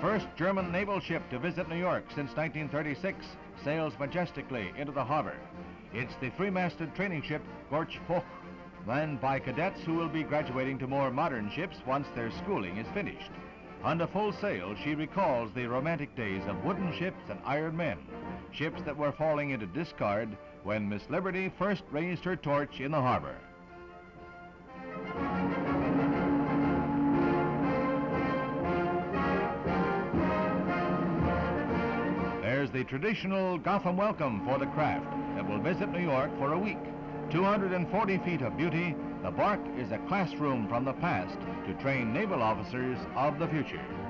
First German naval ship to visit New York since 1936 sails majestically into the harbor. It's the three-masted training ship Gorch Fock, manned by cadets who will be graduating to more modern ships once their schooling is finished. Under full sail, she recalls the romantic days of wooden ships and iron men, ships that were falling into discard when Miss Liberty first raised her torch in the harbor. There's the traditional Gotham welcome for the craft that will visit New York for a week. 240 feet of beauty, the bark is a classroom from the past to train naval officers of the future.